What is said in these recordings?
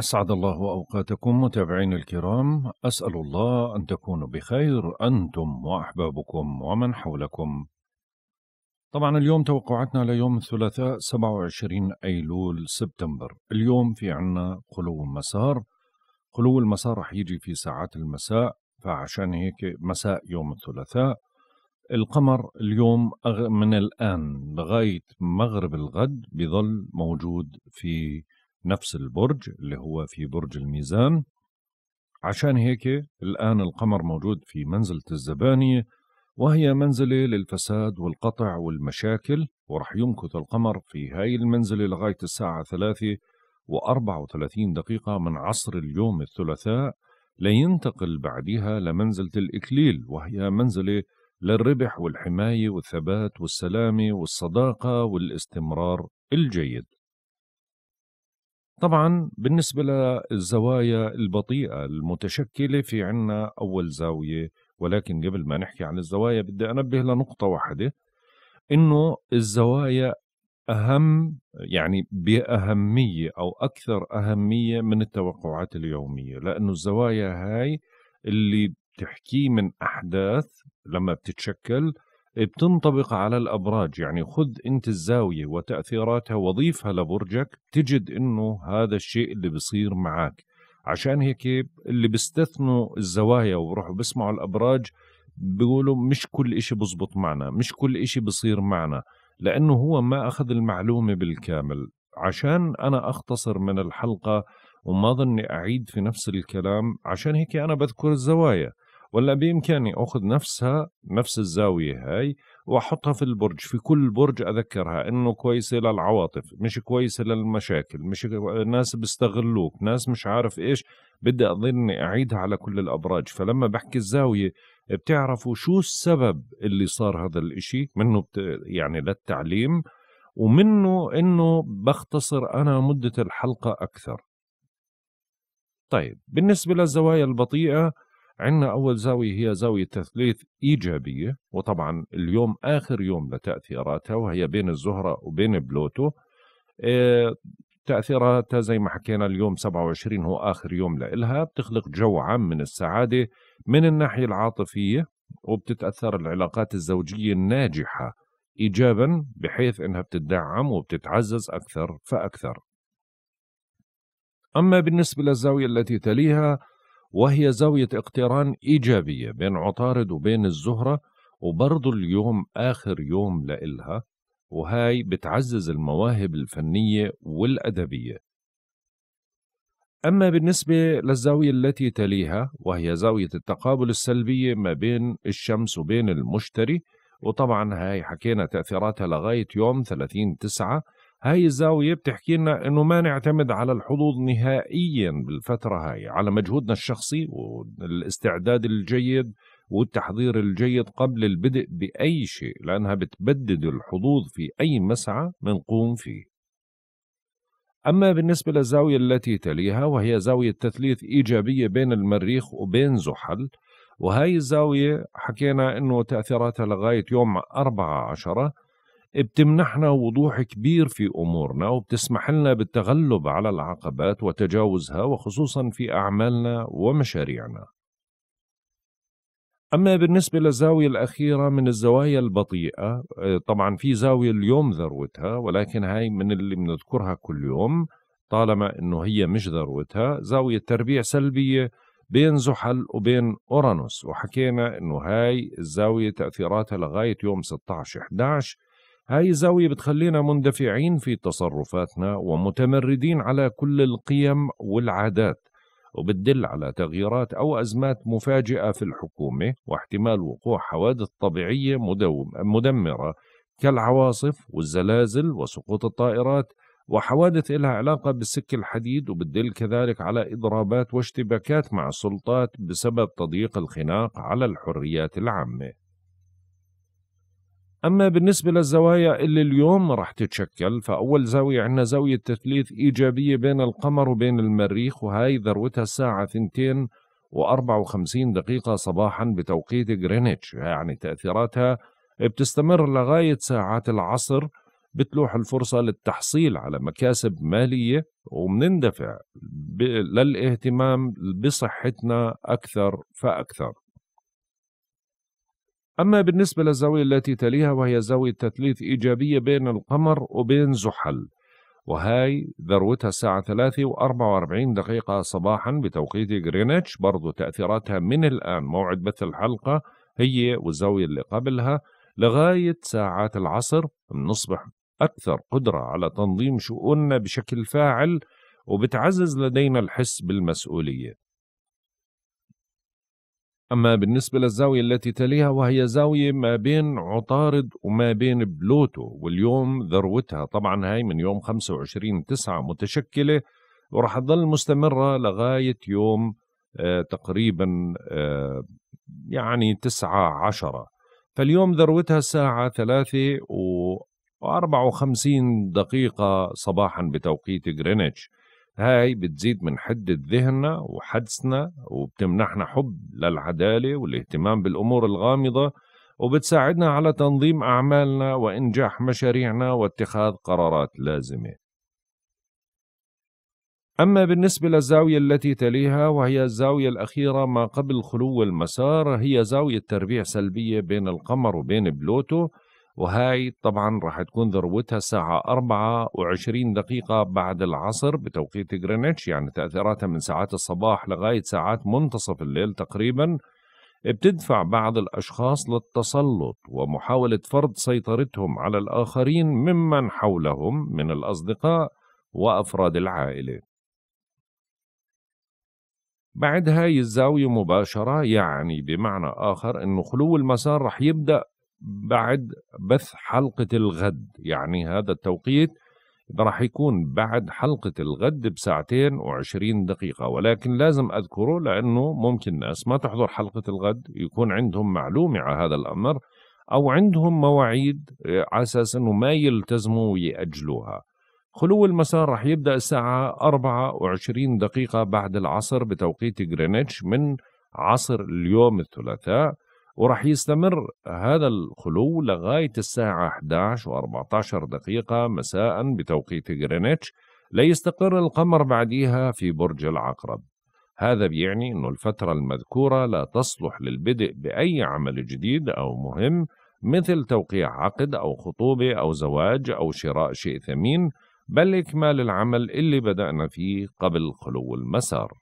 أسعد الله أوقاتكم متابعين الكرام، أسأل الله أن تكونوا بخير أنتم وأحبابكم ومن حولكم. طبعا اليوم توقعاتنا ليوم الثلاثاء 27 أيلول سبتمبر. اليوم في عنا خلو المسار، خلو المسار رح يجي في ساعات المساء، فعشان هيك مساء يوم الثلاثاء. القمر اليوم من الآن لغاية مغرب الغد بيظل موجود في نفس البرج اللي هو في برج الميزان، عشان هيك الآن القمر موجود في منزلة الزبانية، وهي منزلة للفساد والقطع والمشاكل، ورح يمكث القمر في هاي المنزلة لغاية الساعة 3:34 من عصر اليوم الثلاثاء، لينتقل بعدها لمنزلة الإكليل، وهي منزلة للربح والحماية والثبات والسلامة والصداقة والاستمرار الجيد. طبعا بالنسبة للزوايا البطيئة المتشكلة في عنا أول زاوية، ولكن قبل ما نحكي عن الزوايا بدي أنبه لنقطة واحدة، إنه الزوايا أهم، يعني بأهمية أو أكثر أهمية من التوقعات اليومية، لأنه الزوايا هاي اللي بتحكي من أحداث لما بتتشكل بتنطبق على الأبراج. يعني خذ أنت الزاوية وتأثيراتها وضيفها لبرجك، تجد إنه هذا الشيء اللي بصير معك. عشان هيك اللي بيستثنوا الزوايا وبروحوا بسمعوا الأبراج بيقولوا مش كل إشي بزبط معنا، مش كل إشي بصير معنا، لأنه هو ما أخذ المعلومة بالكامل. عشان أنا أختصر من الحلقة وما ظني أعيد في نفس الكلام، عشان هيك أنا بذكر الزوايا، ولا بإمكاني أخذ نفس الزاوية هاي وأحطها في البرج، في كل برج أذكرها إنه كويسة للعواطف، مش كويسة للمشاكل، مش ناس بيستغلوك، ناس مش عارف إيش، بدي أظني أعيدها على كل الأبراج. فلما بحكي الزاوية بتعرفوا شو السبب اللي صار هذا الإشي، منه يعني للتعليم، ومنه إنه بختصر أنا مدة الحلقة أكثر. طيب بالنسبة للزوايا البطيئة عندنا أول زاوية هي زاوية تثليث إيجابية، وطبعا اليوم آخر يوم لتأثيراتها، وهي بين الزهرة وبين بلوتو. تأثيراتها زي ما حكينا اليوم 27 هو آخر يوم لإلها، بتخلق جو عام من السعادة من الناحية العاطفية، وبتتأثر العلاقات الزوجية الناجحة إيجابا، بحيث إنها بتدعم وبتتعزز أكثر فأكثر. أما بالنسبة للزاوية التي تليها وهي زاوية اقتران إيجابية بين عطارد وبين الزهرة، وبرضو اليوم آخر يوم لإلها، وهاي بتعزز المواهب الفنية والأدبية. أما بالنسبة للزاوية التي تليها وهي زاوية التقابل السلبية ما بين الشمس وبين المشتري، وطبعا هاي حكينا تأثيراتها لغاية يوم 30/9. هاي الزاوية بتحكي لنا إنه ما نعتمد على الحظوظ نهائيا بالفترة هاي، على مجهودنا الشخصي والاستعداد الجيد والتحضير الجيد قبل البدء بأي شيء، لأنها بتبدد الحظوظ في أي مسعى منقوم فيه. أما بالنسبة للزاوية التي تليها وهي زاوية تثليث إيجابية بين المريخ وبين زحل، وهاي الزاوية حكينا إنه تأثيراتها لغاية يوم 14 بتمنحنا وضوح كبير في أمورنا، وبتسمح لنا بالتغلب على العقبات وتجاوزها، وخصوصا في أعمالنا ومشاريعنا. أما بالنسبة للزاوية الأخيرة من الزوايا البطيئة، طبعا في زاوية اليوم ذروتها، ولكن هاي من اللي بنذكرها كل يوم طالما إنه هي مش ذروتها، زاوية تربيع سلبية بين زحل وبين أورانوس، وحكينا إنه هاي الزاوية تأثيراتها لغاية يوم 16/11. هاي الزاوية بتخلينا مندفعين في تصرفاتنا ومتمردين على كل القيم والعادات، وبتدل على تغييرات أو أزمات مفاجئة في الحكومة، واحتمال وقوع حوادث طبيعية مدمرة كالعواصف والزلازل وسقوط الطائرات، وحوادث لها علاقة بالسك الحديد، وبتدل كذلك على إضرابات واشتباكات مع السلطات بسبب تضييق الخناق على الحريات العامة. أما بالنسبة للزوايا اللي اليوم رح تتشكل، فأول زاوية عندنا زاوية تثليث إيجابية بين القمر وبين المريخ، وهاي ذروتها الساعة 2:54 صباحا بتوقيت غرينتش، يعني تأثيراتها بتستمر لغاية ساعات العصر، بتلوح الفرصة للتحصيل على مكاسب مالية ومندفع للاهتمام بصحتنا أكثر فأكثر. أما بالنسبة للزاوية التي تليها وهي زاوية تثليث إيجابية بين القمر وبين زحل، وهاي ذروتها الساعة 3:44 صباحا بتوقيت غرينتش، برضو تأثيراتها من الآن موعد بث الحلقة هي والزاوية اللي قبلها لغاية ساعات العصر بنصبح أكثر قدرة على تنظيم شؤوننا بشكل فاعل، وبتعزز لدينا الحس بالمسؤولية. أما بالنسبة للزاوية التي تليها وهي زاوية ما بين عطارد وما بين بلوتو، واليوم ذروتها طبعا هاي من يوم 25/9 متشكلة، ورح تظل مستمرة لغاية يوم تقريبا 9/10. فاليوم ذروتها الساعة 3:54 صباحا بتوقيت غرينتش. هاي بتزيد من حدة ذهننا وحدسنا، وبتمنحنا حب للعدالة والاهتمام بالأمور الغامضة، وبتساعدنا على تنظيم أعمالنا وإنجاح مشاريعنا واتخاذ قرارات لازمة. أما بالنسبة للزاوية التي تليها وهي الزاوية الأخيرة ما قبل خلو المسار، هي زاوية تربيع سلبية بين القمر وبين بلوتو، وهاي طبعا راح تكون ذروتها الساعة 4:20 بعد العصر بتوقيت غرينتش، يعني تأثيراتها من ساعات الصباح لغاية ساعات منتصف الليل تقريبا. بتدفع بعض الأشخاص للتسلط ومحاولة فرض سيطرتهم على الآخرين ممن حولهم من الأصدقاء وأفراد العائلة. بعد هاي الزاوية مباشرة، يعني بمعنى آخر أنه خلو المسار رح يبدأ بعد بث حلقة الغد، يعني هذا التوقيت راح يكون بعد حلقة الغد ب2:20، ولكن لازم أذكره لأنه ممكن ناس ما تحضر حلقة الغد، يكون عندهم معلومة على هذا الأمر أو عندهم مواعيد على أساس أنه ما يلتزموا ويأجلوها. خلو المسار راح يبدأ الساعة 4:20 بعد العصر بتوقيت غرينتش من عصر اليوم الثلاثاء، ورح يستمر هذا الخلو لغاية الساعة 11:14 مساء بتوقيت غرينتش، ليستقر القمر بعديها في برج العقرب. هذا بيعني أنه الفترة المذكورة لا تصلح للبدء بأي عمل جديد أو مهم، مثل توقيع عقد أو خطوبة أو زواج أو شراء شيء ثمين، بل إكمال العمل اللي بدأنا فيه قبل خلو المسار.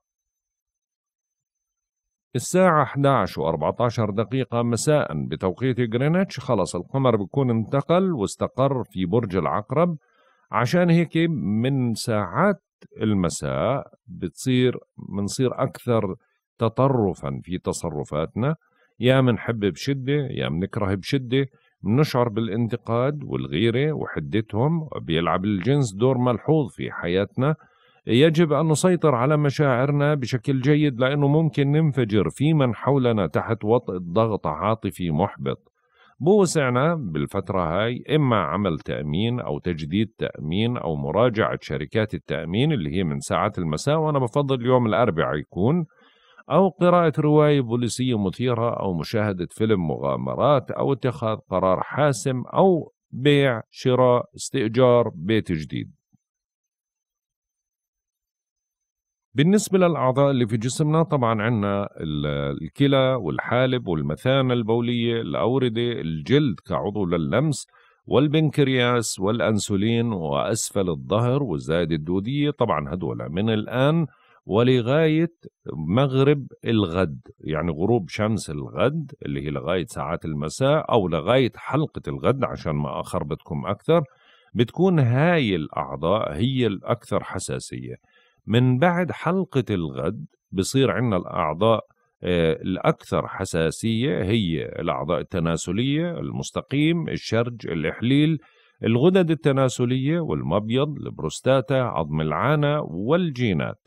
الساعة 11:14 مساء بتوقيت غرينتش خلص القمر بيكون انتقل واستقر في برج العقرب، عشان هيك من ساعات المساء بنصير أكثر تطرفا في تصرفاتنا، يا منحب بشدة يا منكره بشدة، منشعر بالانتقاد والغيرة وحدتهم، بيلعب الجنس دور ملحوظ في حياتنا. يجب أن نسيطر على مشاعرنا بشكل جيد، لأنه ممكن ننفجر في من حولنا تحت وطء الضغط عاطفي محبط بوسعنا بالفترة هاي، إما عمل تأمين أو تجديد تأمين أو مراجعة شركات التأمين اللي هي من ساعات المساء، وأنا بفضل يوم الأربعاء يكون، أو قراءة رواية بوليسية مثيرة أو مشاهدة فيلم مغامرات أو اتخاذ قرار حاسم أو بيع شراء استئجار بيت جديد. بالنسبة للأعضاء اللي في جسمنا، طبعا عندنا الكلى والحالب والمثانة البولية، الأوردة، الجلد كعضو للمس، والبنكرياس والأنسولين وأسفل الظهر والزائدة الدودية، طبعا هدول من الآن ولغاية مغرب الغد، يعني غروب شمس الغد اللي هي لغاية ساعات المساء أو لغاية حلقة الغد عشان ما أخربطكم أكثر، بتكون هاي الأعضاء هي الأكثر حساسية. من بعد حلقة الغد بصير عندنا الأعضاء الأكثر حساسية، هي الأعضاء التناسلية، المستقيم، الشرج، الإحليل، الغدد التناسلية والمبيض، البروستاتا، عظم العانة والجينات.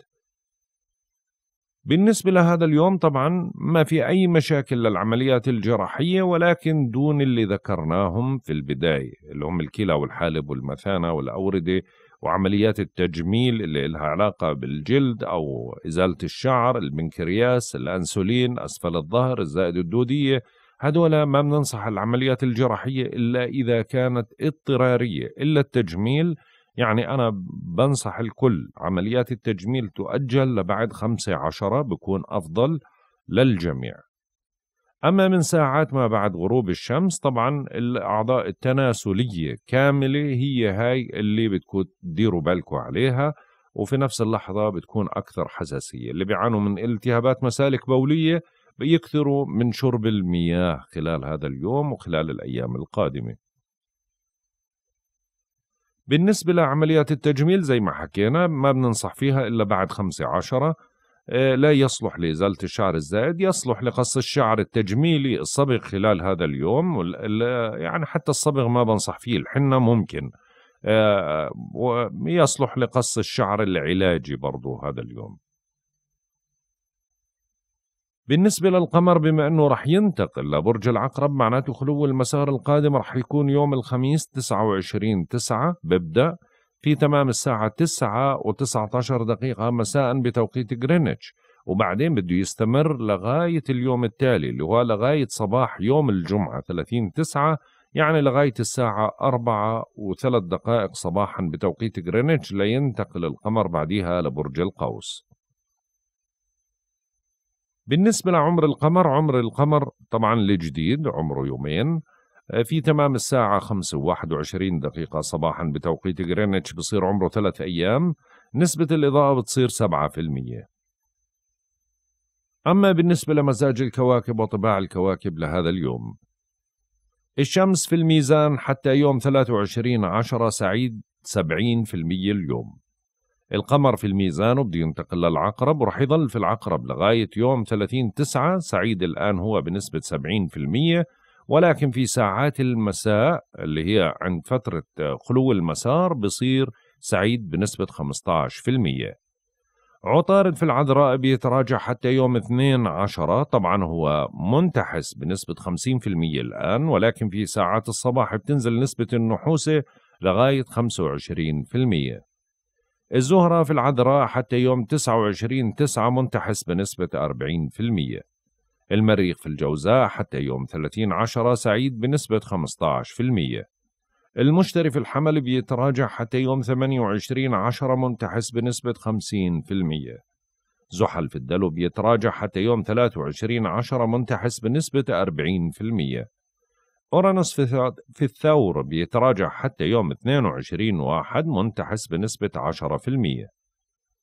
بالنسبة لهذا اليوم طبعا ما في أي مشاكل للعمليات الجراحية، ولكن دون اللي ذكرناهم في البداية اللي هم الكلى والحالب والمثانة والأوردة، وعمليات التجميل اللي لها علاقة بالجلد أو إزالة الشعر، البنكرياس، الأنسولين، أسفل الظهر، الزائدة الدودية، هدول ما بننصح العمليات الجراحية إلا إذا كانت اضطرارية، إلا التجميل يعني أنا بنصح الكل عمليات التجميل تؤجل لبعد 15 بكون أفضل للجميع. أما من ساعات ما بعد غروب الشمس طبعا الأعضاء التناسلية كاملة هي هاي اللي بتكون ديروا بالكم عليها، وفي نفس اللحظة بتكون أكثر حساسية. اللي بيعانوا من التهابات مسالك بولية بيكثروا من شرب المياه خلال هذا اليوم وخلال الأيام القادمة. بالنسبة لعمليات التجميل زي ما حكينا ما بننصح فيها إلا بعد 15، لا يصلح لإزالة الشعر الزائد، يصلح لقص الشعر التجميلي الصبغ خلال هذا اليوم، يعني حتى الصبغ ما بنصح فيه، الحنة ممكن، ويصلح لقص الشعر العلاجي برضو هذا اليوم. بالنسبة للقمر بما أنه رح ينتقل لبرج العقرب معناته خلو المسار القادم رح يكون يوم الخميس 29/9 ببدأ في تمام الساعة 9:19 مساء بتوقيت غرينتش، وبعدين بده يستمر لغاية اليوم التالي اللي هو لغاية صباح يوم الجمعة 30/9، يعني لغاية الساعة 4:03 صباحا بتوقيت غرينتش لينتقل القمر بعديها لبرج القوس. بالنسبة لعمر القمر، عمر القمر طبعا الجديد عمره يومين، في تمام الساعة 5:21 صباحا بتوقيت غرينتش بصير عمره 3 أيام، نسبة الإضاءة بتصير 7%. أما بالنسبة لمزاج الكواكب وطباع الكواكب لهذا اليوم، الشمس في الميزان حتى يوم 23/10 سعيد 70% اليوم. القمر في الميزان وبده ينتقل للعقرب ورح يضل في العقرب لغاية يوم 30/9 سعيد الآن هو بنسبة 70%، ولكن في ساعات المساء اللي هي عند فترة خلو المسار بصير سعيد بنسبة 15%. عطارد في العذراء بيتراجع حتى يوم 12، طبعا هو منتحس بنسبة 50% الآن، ولكن في ساعات الصباح بتنزل نسبة النحوسة لغاية 25%. الزهرة في العذراء حتى يوم 29/9 منتحس بنسبة 40%. المريخ في الجوزاء حتى يوم 30/10 سعيد بنسبة 15%. المشتري في الحمل بيتراجع حتى يوم 28/10 منتحس بنسبة 50%. زحل في الدلو بيتراجع حتى يوم 23/10 منتحس بنسبة 40%. أورانوس في الثور بيتراجع حتى يوم 22/1 منتحس بنسبة 10%.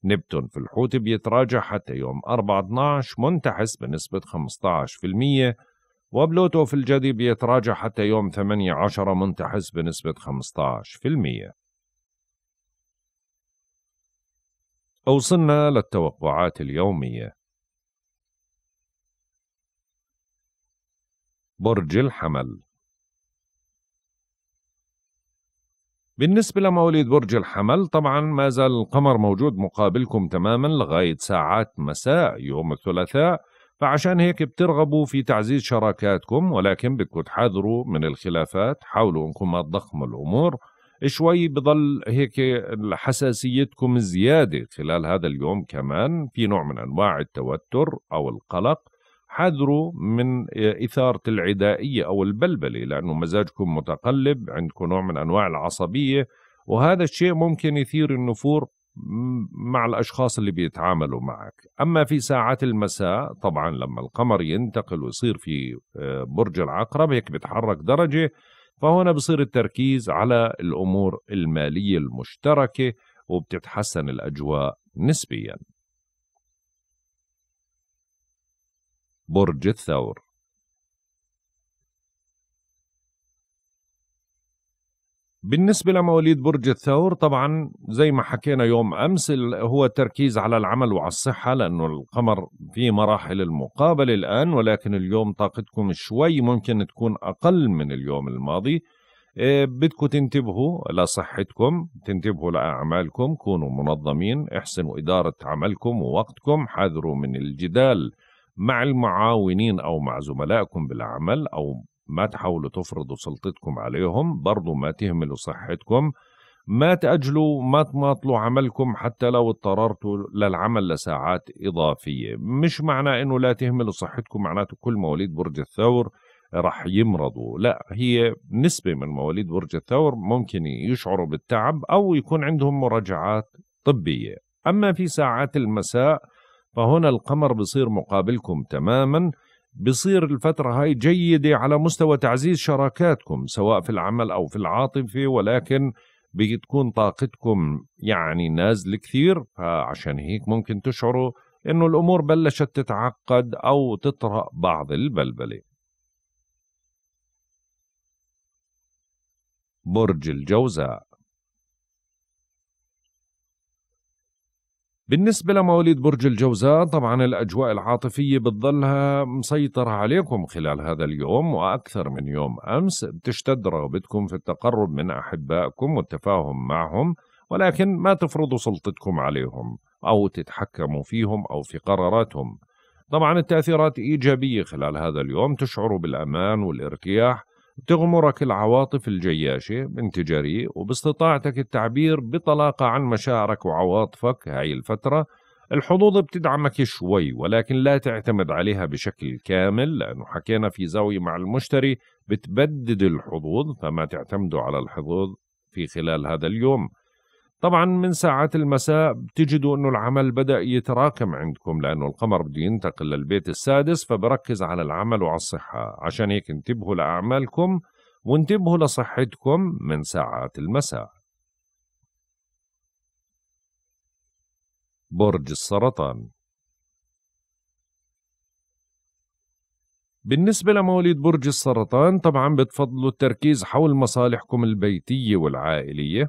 نبتون في الحوت بيتراجع حتى يوم 4/12 منتحس بنسبة 15%، وبلوتو في الجدي بيتراجع حتى يوم 8/10 منتحس بنسبة 15%. وصلنا للتوقعات اليومية. برج الحمل، بالنسبة لمواليد برج الحمل طبعا ما زال القمر موجود مقابلكم تماما لغاية ساعات مساء يوم الثلاثاء، فعشان هيك بترغبوا في تعزيز شراكاتكم، ولكن بدكم تحذروا من الخلافات، حاولوا انكم ما تضخموا الامور شوي، بضل هيك حساسيتكم زيادة خلال هذا اليوم، كمان في نوع من انواع التوتر او القلق، حذروا من إثارة العدائية أو البلبلة لأنه مزاجكم متقلب، عندكم نوع من أنواع العصبية، وهذا الشيء ممكن يثير النفور مع الأشخاص اللي بيتعاملوا معك. أما في ساعات المساء طبعا لما القمر ينتقل ويصير في برج العقرب هيك بتحرك درجة، فهنا بصير التركيز على الأمور المالية المشتركة وبتتحسن الأجواء نسبيا. برج الثور، بالنسبة لمواليد برج الثور طبعا زي ما حكينا يوم أمس هو التركيز على العمل وعلى الصحة لأنه القمر في مراحل المقابلة الآن، ولكن اليوم طاقتكم شوي ممكن تكون أقل من اليوم الماضي، بدكم تنتبهوا لصحتكم، تنتبهوا لأعمالكم، كونوا منظمين، احسنوا إدارة عملكم ووقتكم، حذروا من الجدال مع المعاونين أو مع زملائكم بالعمل، أو ما تحاولوا تفرضوا سلطتكم عليهم، برضو ما تهملوا صحتكم، ما تأجلوا ما تماطلوا عملكم حتى لو اضطررتوا للعمل لساعات إضافية. مش معنى أنه لا تهملوا صحتكم معناته كل مواليد برج الثور راح يمرضوا، لا هي نسبة من مواليد برج الثور ممكن يشعروا بالتعب أو يكون عندهم مراجعات طبية. أما في ساعات المساء فهنا القمر بصير مقابلكم تماما، بصير الفترة هاي جيدة على مستوى تعزيز شراكاتكم سواء في العمل أو في العاطفة، ولكن بتكون طاقتكم يعني نازل كثير، فعشان هيك ممكن تشعروا إنه الأمور بلشت تتعقد أو تطرأ بعض البلبلة. برج الجوزاء. بالنسبة لمواليد برج الجوزاء طبعا الأجواء العاطفية بتظلها مسيطرة عليكم خلال هذا اليوم وأكثر من يوم أمس، بتشتد رغبتكم في التقرب من أحبائكم والتفاهم معهم، ولكن ما تفرضوا سلطتكم عليهم أو تتحكموا فيهم أو في قراراتهم. طبعا التأثيرات إيجابية خلال هذا اليوم، تشعروا بالأمان والارتياح، تغمرك العواطف الجياشة بانتجارية وباستطاعتك التعبير بطلاقة عن مشاعرك وعواطفك هاي الفترة. الحظوظ بتدعمك شوي ولكن لا تعتمد عليها بشكل كامل، لأنه حكينا في زاوية مع المشتري بتبدد الحظوظ، فما تعتمدوا على الحظوظ في خلال هذا اليوم. طبعا من ساعات المساء بتجدوا أنه العمل بدأ يتراكم عندكم، لأنه القمر بده ينتقل للبيت السادس فبركز على العمل وعلى الصحة، عشان هيك انتبهوا لأعمالكم وانتبهوا لصحتكم من ساعات المساء. برج السرطان. بالنسبة لمواليد برج السرطان طبعا بتفضلوا التركيز حول مصالحكم البيتية والعائلية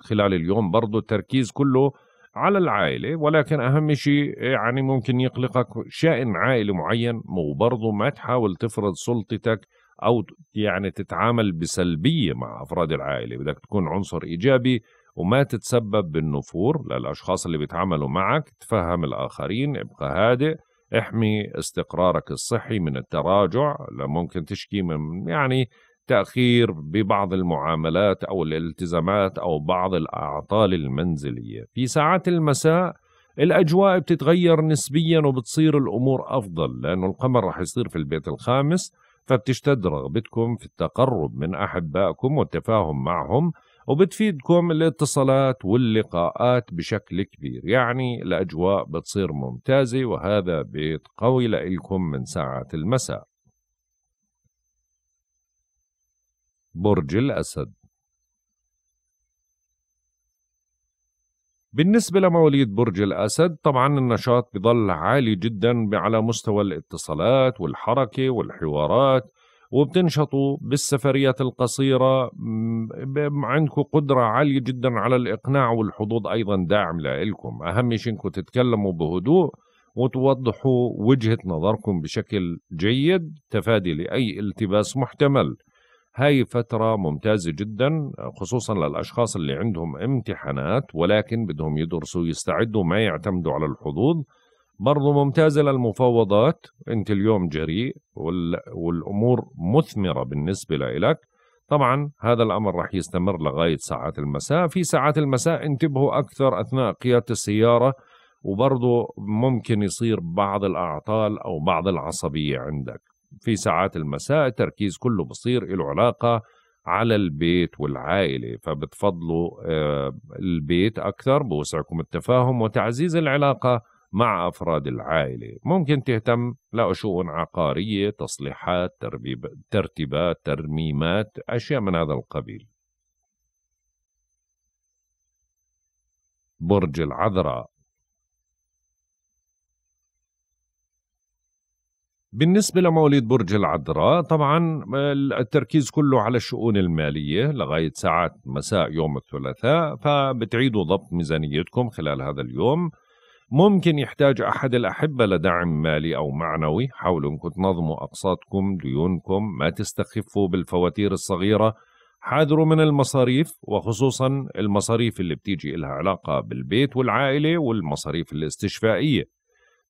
خلال اليوم، برضو التركيز كله على العائلة، ولكن أهم شيء يعني ممكن يقلقك شأن عائلي معين، وبرضو ما تحاول تفرض سلطتك أو يعني تتعامل بسلبية مع أفراد العائلة، بدك تكون عنصر إيجابي وما تتسبب بالنفور للأشخاص اللي بيتعاملوا معك. تفهم الآخرين، ابقى هادئ، احمي استقرارك الصحي من التراجع، ممكن تشكي من يعني تأخير ببعض المعاملات أو الالتزامات أو بعض الأعطال المنزلية. في ساعات المساء الأجواء بتتغير نسبيا وبتصير الأمور أفضل، لأنه القمر رح يصير في البيت الخامس، فبتشتد رغبتكم في التقرب من أحبائكم والتفاهم معهم، وبتفيدكم الاتصالات واللقاءات بشكل كبير، يعني الأجواء بتصير ممتازة وهذا بيت قوي لإلكم من ساعات المساء. برج الأسد. بالنسبة لمواليد برج الأسد طبعا النشاط بيظل عالي جدا على مستوى الاتصالات والحركة والحوارات، وبتنشطوا بالسفريات القصيرة، عندكم قدرة عالية جدا على الإقناع والحظوظ أيضا داعم لإلكم. أهم شيء إنكم تتكلموا بهدوء وتوضحوا وجهة نظركم بشكل جيد، تفادي لأي التباس محتمل. هاي فترة ممتازة جدا خصوصا للأشخاص اللي عندهم امتحانات ولكن بدهم يدرسوا، يستعدوا ما يعتمدوا على الحظوظ. برضو ممتازة للمفاوضات، أنت اليوم جريء والأمور مثمرة بالنسبة لإلك. طبعا هذا الأمر رح يستمر لغاية ساعات المساء. في ساعات المساء انتبهوا أكثر أثناء قيادة السيارة، وبرضو ممكن يصير بعض الأعطال أو بعض العصبية عندك. في ساعات المساء التركيز كله بصير له علاقة على البيت والعائلة، فبتفضلوا البيت أكثر، بوسعكم التفاهم وتعزيز العلاقة مع أفراد العائلة. ممكن تهتم لشؤون عقارية، تصليحات، ترتيبات، ترميمات، أشياء من هذا القبيل. برج العذراء. بالنسبة لمواليد برج العذراء طبعا التركيز كله على الشؤون المالية لغاية ساعات مساء يوم الثلاثاء، فبتعيدوا ضبط ميزانيتكم خلال هذا اليوم. ممكن يحتاج أحد الأحبة لدعم مالي أو معنوي، حاولوا أنكم تنظموا أقساطكم، ديونكم، ما تستخفوا بالفواتير الصغيرة، حاذروا من المصاريف وخصوصا المصاريف اللي بتيجي إلها علاقة بالبيت والعائلة والمصاريف الاستشفائية.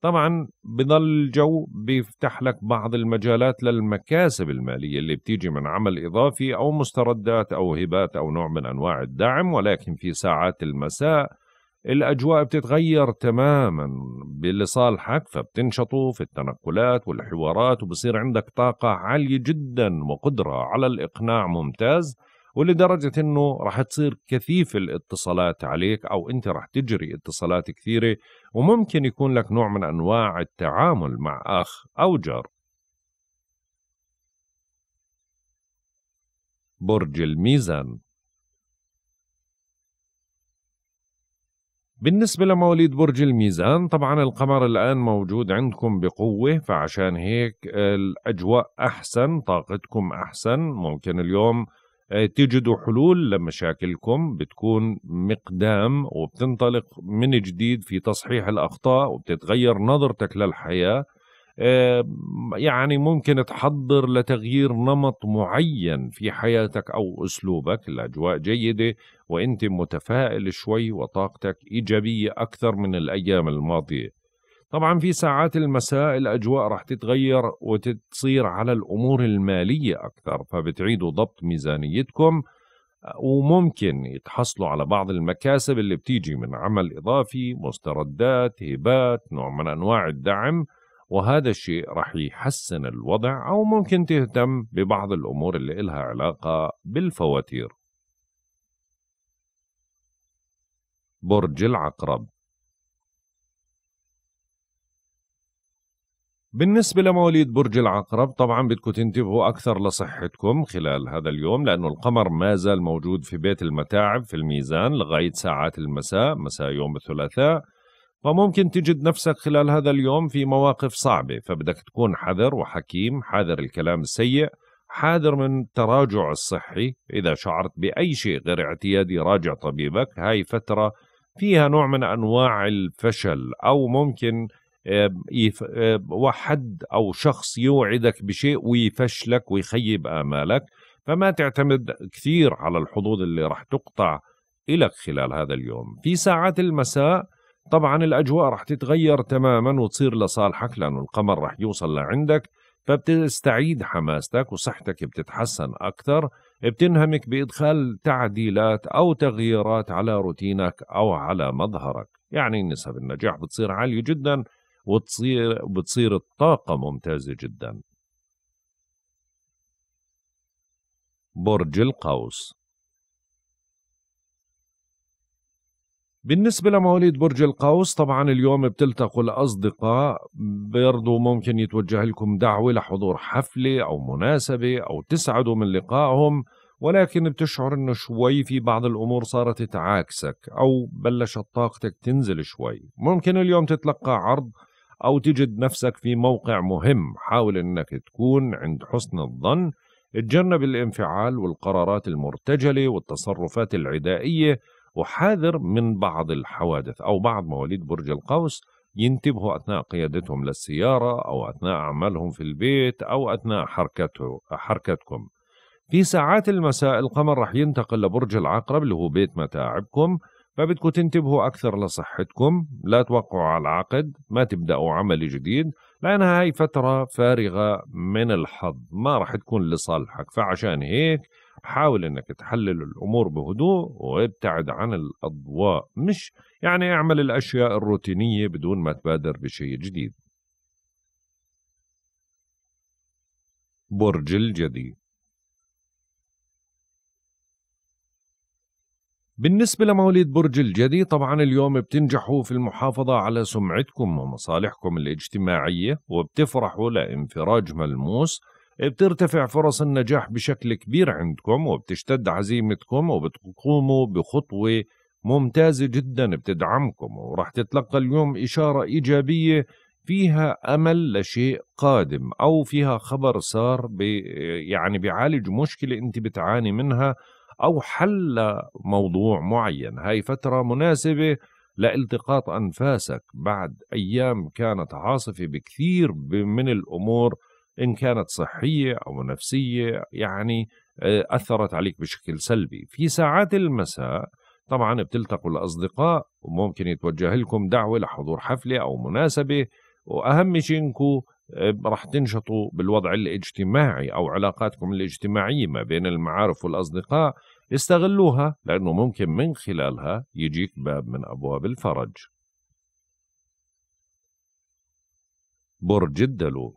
طبعا بضل الجو بيفتح لك بعض المجالات للمكاسب المالية اللي بتيجي من عمل إضافي أو مستردات أو هبات أو نوع من أنواع الدعم، ولكن في ساعات المساء الأجواء بتتغير تماما باللي صالحك، فبتنشطوا في التنقلات والحوارات وبصير عندك طاقة عالية جدا وقدرة على الإقناع ممتاز، ولدرجة أنه رح تصير كثيف الاتصالات عليك أو أنت رح تجري اتصالات كثيرة، وممكن يكون لك نوع من أنواع التعامل مع أخ أو جار. برج الميزان. بالنسبة لمواليد برج الميزان طبعا القمر الآن موجود عندكم بقوة، فعشان هيك الأجواء أحسن، طاقتكم أحسن، ممكن اليوم تجدوا حلول لمشاكلكم، بتكون مقدام وبتنطلق من جديد في تصحيح الأخطاء وبتتغير نظرتك للحياة، يعني ممكن تحضر لتغيير نمط معين في حياتك أو أسلوبك. الأجواء جيدة وإنت متفائل شوي وطاقتك إيجابية أكثر من الأيام الماضية. طبعا في ساعات المساء الأجواء رح تتغير وتتصير على الأمور المالية أكثر، فبتعيدوا ضبط ميزانيتكم وممكن يتحصلوا على بعض المكاسب اللي بتيجي من عمل إضافي، مستردات، هبات، نوع من أنواع الدعم، وهذا الشيء رح يحسن الوضع، أو ممكن تهتم ببعض الأمور اللي إلها علاقة بالفواتير. برج العقرب. بالنسبة لمواليد برج العقرب طبعا بدكم تنتبهوا أكثر لصحتكم خلال هذا اليوم، لأنه القمر ما زال موجود في بيت المتاعب في الميزان لغاية ساعات المساء، مساء يوم الثلاثاء، فممكن تجد نفسك خلال هذا اليوم في مواقف صعبة، فبدك تكون حذر وحكيم، حاذر الكلام السيء، حاذر من التراجع الصحي، إذا شعرت بأي شيء غير اعتيادي راجع طبيبك. هاي فترة فيها نوع من أنواع الفشل، أو ممكن حد أو شخص يوعدك بشيء ويفشلك ويخيب آمالك، فما تعتمد كثير على الحظوظ اللي رح تقطع إلك خلال هذا اليوم. في ساعات المساء طبعا الأجواء رح تتغير تماما وتصير لصالحك، لأنه القمر رح يوصل لعندك، فبتستعيد حماستك وصحتك بتتحسن أكثر، بتنهمك بإدخال تعديلات أو تغييرات على روتينك أو على مظهرك، يعني نسب النجاح بتصير عالية جدا وبتصير الطاقة ممتازة جدا. برج القوس. بالنسبة لمواليد برج القوس طبعا اليوم بتلتقوا الأصدقاء، برضو ممكن يتوجه لكم دعوة لحضور حفلة أو مناسبة أو تسعدوا من لقائهم، ولكن بتشعر إنه شوي في بعض الأمور صارت تعاكسك أو بلشت طاقتك تنزل شوي. ممكن اليوم تتلقى عرض أو تجد نفسك في موقع مهم، حاول إنك تكون عند حسن الظن، اتجنب الانفعال والقرارات المرتجلة والتصرفات العدائية، وحاذر من بعض الحوادث، أو بعض مواليد برج القوس ينتبهوا أثناء قيادتهم للسيارة أو أثناء عملهم في البيت أو أثناء حركتكم. في ساعات المساء القمر رح ينتقل لبرج العقرب اللي هو بيت متاعبكم، فبدكم تنتبهوا أكثر لصحتكم، لا توقعوا على العقد، ما تبدأوا عمل جديد، لأنها هاي فترة فارغة من الحظ ما رح تكون لصالحك، فعشان هيك حاول انك تحلل الامور بهدوء وابتعد عن الاضواء، مش يعني اعمل الاشياء الروتينيه بدون ما تبادر بشيء جديد. برج الجدي. بالنسبه لمواليد برج الجدي طبعا اليوم بتنجحوا في المحافظه على سمعتكم ومصالحكم الاجتماعيه، وبتفرحوا لانفراج ملموس، بترتفع فرص النجاح بشكل كبير عندكم، وبتشتد عزيمتكم، وبتقوموا بخطوة ممتازة جدا بتدعمكم، ورح تتلقى اليوم إشارة إيجابية فيها أمل لشيء قادم، أو فيها خبر صار يعني بيعالج مشكلة أنت بتعاني منها أو حل موضوع معين. هاي فترة مناسبة لالتقاط أنفاسك بعد أيام كانت عاصفة بكثير من الأمور، إن كانت صحية أو نفسية، يعني أثرت عليك بشكل سلبي. في ساعات المساء طبعا بتلتقوا الأصدقاء، وممكن يتوجه لكم دعوة لحضور حفلة أو مناسبة، وأهم شيء إنكم راح تنشطوا بالوضع الاجتماعي أو علاقاتكم الاجتماعية ما بين المعارف والأصدقاء، استغلوها لأنه ممكن من خلالها يجيك باب من أبواب الفرج. برج الدلو.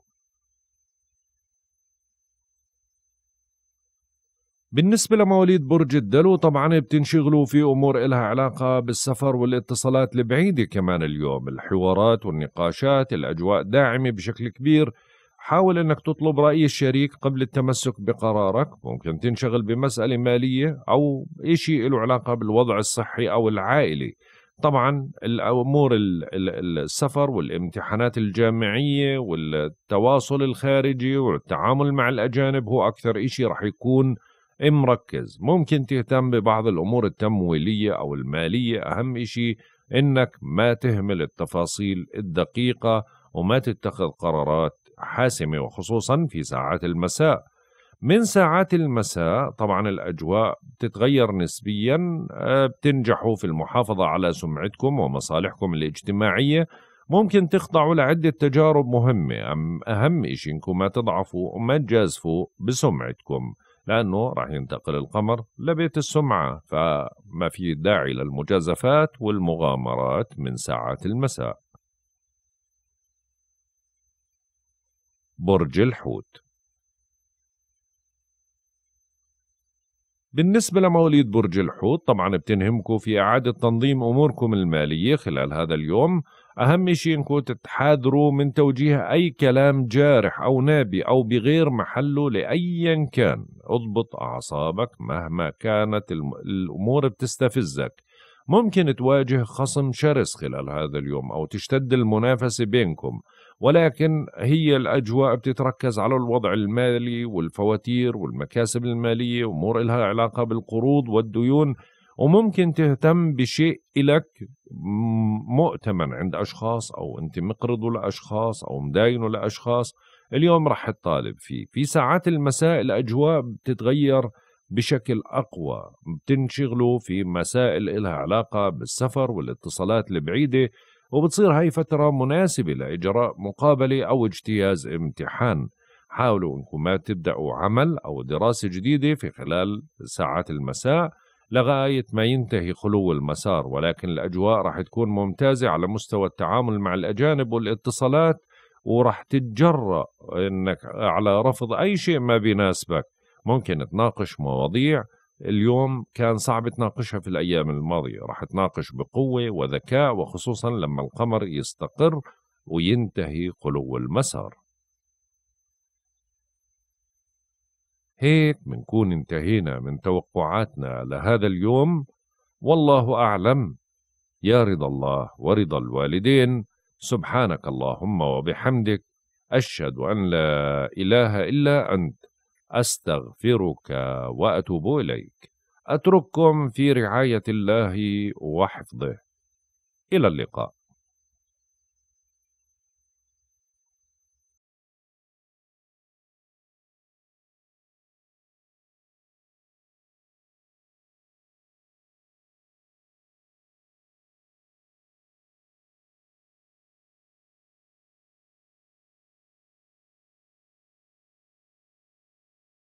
بالنسبة لمواليد برج الدلو طبعا بتنشغلوا في أمور إلها علاقة بالسفر والاتصالات البعيدة، كمان اليوم الحوارات والنقاشات، الأجواء داعمة بشكل كبير. حاول أنك تطلب رأي الشريك قبل التمسك بقرارك، ممكن تنشغل بمسألة مالية أو إشي له علاقة بالوضع الصحي أو العائلي. طبعا الأمور السفر والامتحانات الجامعية والتواصل الخارجي والتعامل مع الأجانب هو أكثر إشي رح يكون مركز. ممكن تهتم ببعض الأمور التمويلية أو المالية، أهم إشي إنك ما تهمل التفاصيل الدقيقة وما تتخذ قرارات حاسمة، وخصوصا في ساعات المساء. من ساعات المساء طبعا الأجواء بتتغير نسبيا، بتنجحوا في المحافظة على سمعتكم ومصالحكم الاجتماعية. ممكن تخضعوا لعدة تجارب مهمة، أهم إشي إنكم ما تضعفوا وما تجازفوا بسمعتكم، لأنه راح ينتقل القمر لبيت السمعة، فما في داعي للمجازفات والمغامرات من ساعات المساء. برج الحوت. بالنسبة لمواليد برج الحوت طبعا بتنهمكم في إعادة تنظيم أموركم المالية خلال هذا اليوم. أهم شيء إنكم تتحاذروا من توجيه أي كلام جارح أو نابي أو بغير محله لأيا كان. اضبط أعصابك مهما كانت الأمور بتستفزك. ممكن تواجه خصم شرس خلال هذا اليوم أو تشتد المنافسة بينكم، ولكن هي الأجواء بتتركز على الوضع المالي والفواتير والمكاسب المالية، أمور لها علاقة بالقروض والديون. وممكن تهتم بشيء إلك مؤتمن عند أشخاص، أو أنت مقرضه لأشخاص أو مداينه لأشخاص، اليوم رح تطالب فيه. في ساعات المساء الأجواء بتتغير بشكل أقوى، بتنشغلوا في مسائل إلها علاقة بالسفر والاتصالات البعيدة، وبتصير هاي فترة مناسبة لإجراء مقابلة أو اجتياز امتحان. حاولوا أنكم ما تبدأوا عمل أو دراسة جديدة في خلال ساعات المساء لغاية ما ينتهي خلو المسار، ولكن الأجواء راح تكون ممتازة على مستوى التعامل مع الأجانب والاتصالات، وراح تتجرأ أنك على رفض أي شيء ما بيناسبك. ممكن تناقش مواضيع اليوم كان صعب تناقشها في الأيام الماضية، راح تناقش بقوة وذكاء، وخصوصا لما القمر يستقر وينتهي خلو المسار. هيك منكون انتهينا من توقعاتنا لهذا اليوم، والله أعلم. يا رضا الله ورضا الوالدين. سبحانك اللهم وبحمدك، أشهد أن لا إله إلا أنت، أستغفرك وأتوب إليك. أترككم في رعاية الله وحفظه، إلى اللقاء.